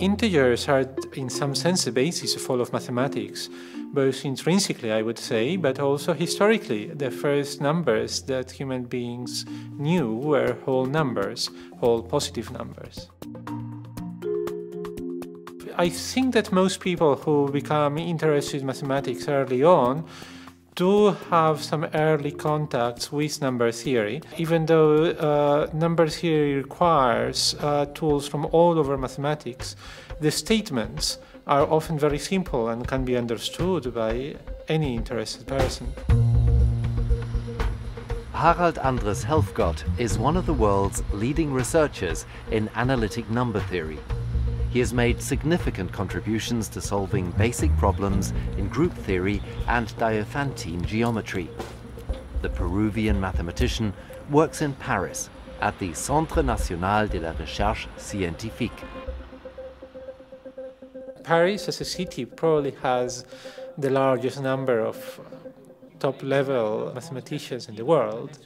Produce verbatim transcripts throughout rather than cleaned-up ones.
Integers are, in some sense, the basis of all of mathematics, both intrinsically, I would say, but also historically. The first numbers that human beings knew were whole numbers, whole positive numbers. I think that most people who become interested in mathematics early on do have some early contacts with number theory, even though uh, number theory requires uh, tools from all over mathematics. The statements are often very simple and can be understood by any interested person. Harald Andrés Helfgott is one of the world's leading researchers in analytic number theory. He has made significant contributions to solving basic problems in group theory and Diophantine geometry. The Peruvian mathematician works in Paris at the Centre National de la Recherche Scientifique. Paris as a city probably has the largest number of top-level mathematicians in the world.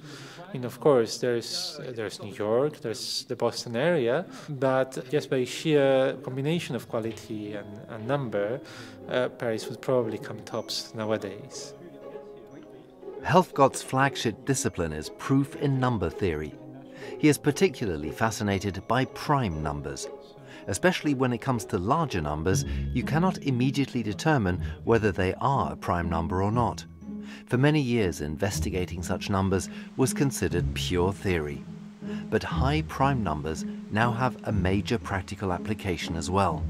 I mean, of course, there's, there's New York, there's the Boston area, but just by sheer combination of quality and, and number, uh, Paris would probably come tops nowadays. Helfgott's flagship discipline is proof in number theory. He is particularly fascinated by prime numbers. Especially when it comes to larger numbers, you cannot immediately determine whether they are a prime number or not. For many years, investigating such numbers was considered pure theory. But high prime numbers now have a major practical application as well,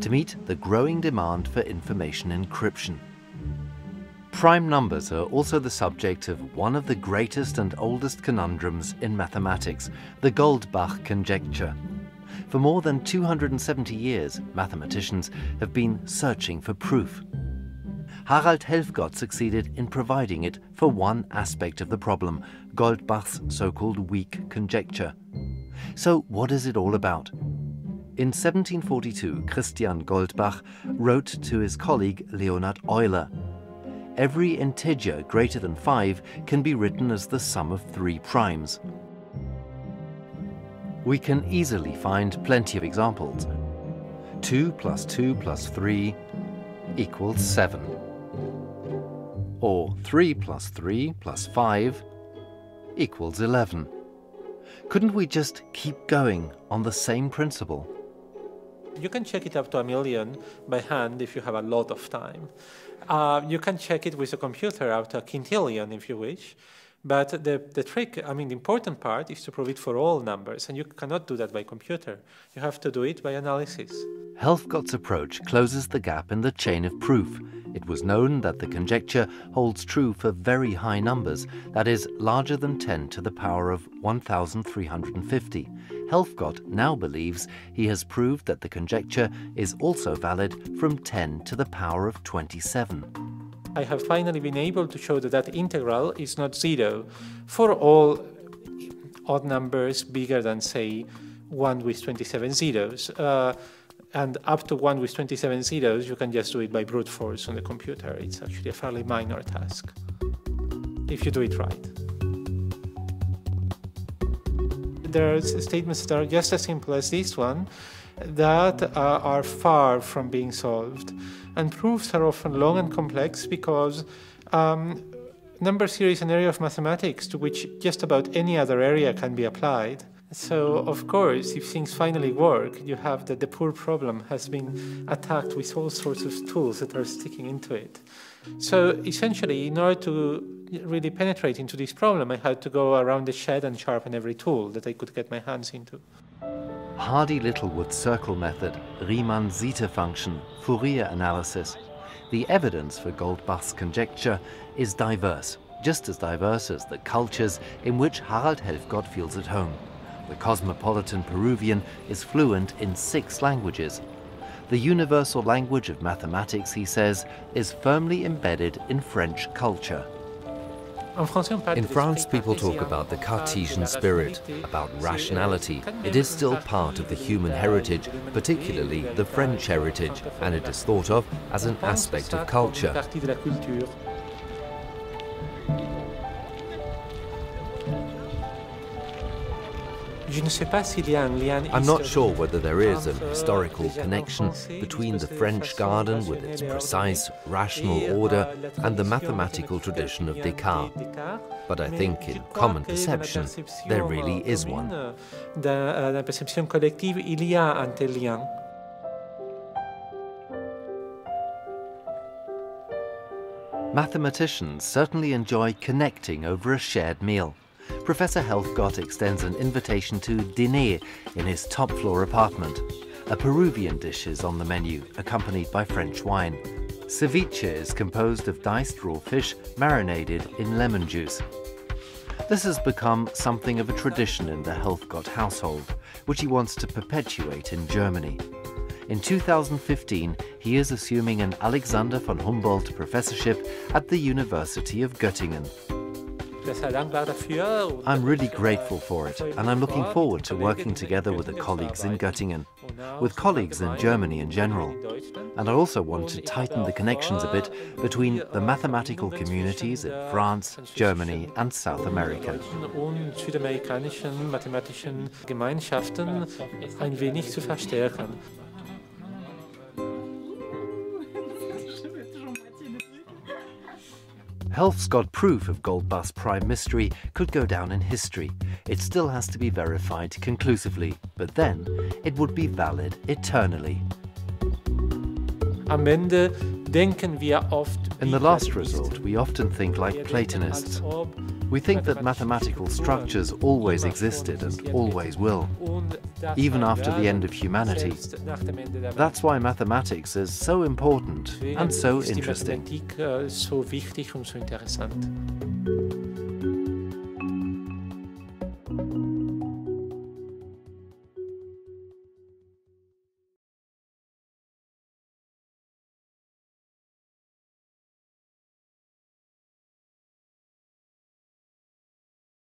to meet the growing demand for information encryption. Prime numbers are also the subject of one of the greatest and oldest conundrums in mathematics, the Goldbach conjecture. For more than two hundred seventy years, mathematicians have been searching for proof. Harald Helfgott succeeded in providing it for one aspect of the problem, Goldbach's so-called weak conjecture. So what is it all about? In seventeen forty-two, Christian Goldbach wrote to his colleague Leonhard Euler, "Every integer greater than five can be written as the sum of three primes." We can easily find plenty of examples. two plus two plus three equals seven. Or three plus three plus five equals eleven. Couldn't we just keep going on the same principle? You can check it up to a million by hand if you have a lot of time. Uh, you can check it with a computer up to a quintillion if you wish. But the, the trick, I mean, the important part is to prove it for all numbers, and you cannot do that by computer. You have to do it by analysis. Helfgott's approach closes the gap in the chain of proof. It was known that the conjecture holds true for very high numbers, that is, larger than ten to the power of one thousand three hundred fifty. Helfgott now believes he has proved that the conjecture is also valid from ten to the power of twenty-seven. I have finally been able to show that that integral is not zero for all odd numbers bigger than, say, one with twenty-seven zeros. Uh, and up to one with twenty-seven zeros, you can just do it by brute force on the computer. It's actually a fairly minor task, if you do it right. There are statements that are just as simple as this one that uh, are far from being solved. And proofs are often long and complex because um, number theory is an area of mathematics to which just about any other area can be applied. So, of course, if things finally work, you have that the poor problem has been attacked with all sorts of tools that are sticking into it. So, essentially, in order to really penetrate into this problem, I had to go around the shed and sharpen every tool that I could get my hands into. Hardy Littlewood circle method, Riemann zeta function, Fourier analysis. The evidence for Goldbach's conjecture is diverse, just as diverse as the cultures in which Harald Helfgott feels at home. The cosmopolitan Peruvian is fluent in six languages. The universal language of mathematics, he says, is firmly embedded in French culture. In France, people talk about the Cartesian spirit, about rationality. It is still part of the human heritage, particularly the French heritage, and it is thought of as an aspect of culture. I'm not sure whether there is an historical connection between the French garden with its precise, rational order and the mathematical tradition of Descartes, but I think in common perception there really is one. Mathematicians certainly enjoy connecting over a shared meal. Professor Helfgott extends an invitation to dîner in his top-floor apartment. A Peruvian dish is on the menu, accompanied by French wine. Ceviche is composed of diced raw fish marinated in lemon juice. This has become something of a tradition in the Helfgott household, which he wants to perpetuate in Germany. In two thousand fifteen, he is assuming an Alexander von Humboldt professorship at the University of Göttingen. I'm really grateful for it, and I'm looking forward to working together with the colleagues in Göttingen, with colleagues in Germany in general. And I also want to tighten the connections a bit between the mathematical communities in France, Germany and South America. Helfgott's proof of Goldbach's prime mystery could go down in history. It still has to be verified conclusively, but then it would be valid eternally. In the last resort, we often think like Platonists. We think that mathematical structures always existed and always will, even after the end of humanity. That's why mathematics is so important and so interesting.